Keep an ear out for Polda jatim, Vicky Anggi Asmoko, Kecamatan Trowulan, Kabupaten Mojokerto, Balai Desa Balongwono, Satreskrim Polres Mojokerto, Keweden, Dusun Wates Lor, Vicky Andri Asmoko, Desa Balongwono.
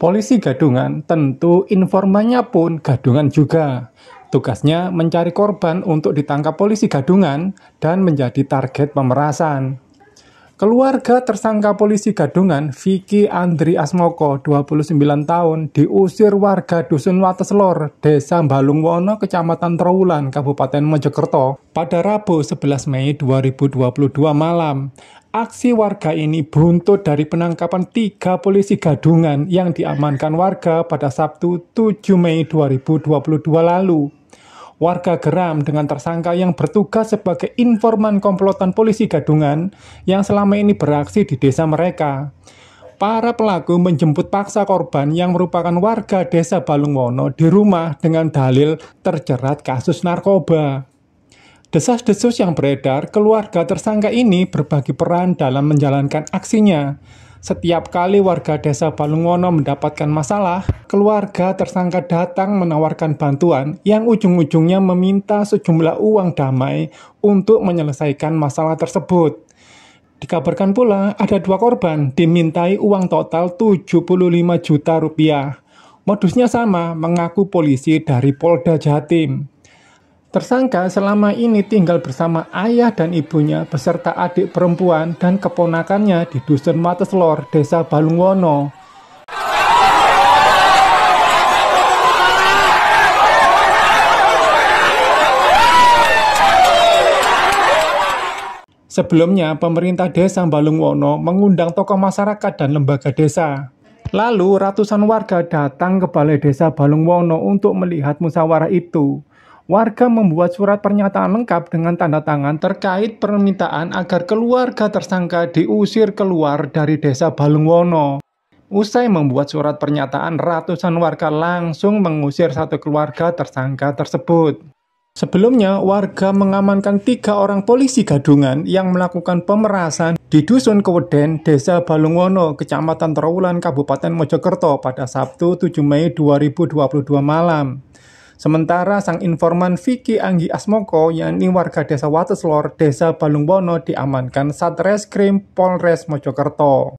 Polisi gadungan tentu informannya pun gadungan juga. Tugasnya mencari korban untuk ditangkap polisi gadungan dan menjadi target pemerasan. Keluarga tersangka polisi gadungan Vicky Andri Asmoko, 29 tahun, diusir warga Dusun Wates Lor, Desa Balongwono, Kecamatan Trowulan, Kabupaten Mojokerto pada Rabu 11 Mei 2022 malam. Aksi warga ini buntut dari penangkapan 3 polisi gadungan yang diamankan warga pada Sabtu 7 Mei 2022 lalu. Warga geram dengan tersangka yang bertugas sebagai informan komplotan polisi gadungan yang selama ini beraksi di desa mereka. Para pelaku menjemput paksa korban yang merupakan warga Desa Balongwono di rumah dengan dalil terjerat kasus narkoba. Desas-desus yang beredar, keluarga tersangka ini berbagi peran dalam menjalankan aksinya. Setiap kali warga Desa Balongwono mendapatkan masalah, keluarga tersangka datang menawarkan bantuan yang ujung-ujungnya meminta sejumlah uang damai untuk menyelesaikan masalah tersebut. Dikabarkan pula ada 2 korban dimintai uang total 75 juta rupiah. Modusnya sama, mengaku polisi dari Polda Jatim. Tersangka selama ini tinggal bersama ayah dan ibunya beserta adik perempuan dan keponakannya di Dusun Wates Lor, Desa Balongwono. Sebelumnya, pemerintah Desa Balongwono mengundang tokoh masyarakat dan lembaga desa. Lalu, ratusan warga datang ke Balai Desa Balongwono untuk melihat musyawarah itu. Warga membuat surat pernyataan lengkap dengan tanda tangan terkait permintaan agar keluarga tersangka diusir keluar dari Desa Balongwono. Usai membuat surat pernyataan, ratusan warga langsung mengusir 1 keluarga tersangka tersebut. Sebelumnya, warga mengamankan 3 orang polisi gadungan yang melakukan pemerasan di Dusun Keweden, Desa Balongwono, Kecamatan Trowulan, Kabupaten Mojokerto pada Sabtu 7 Mei 2022 malam. Sementara sang informan Vicky Anggi Asmoko, yakni warga Desa Wates Lor, Desa Balongwono, diamankan Satreskrim Polres Mojokerto.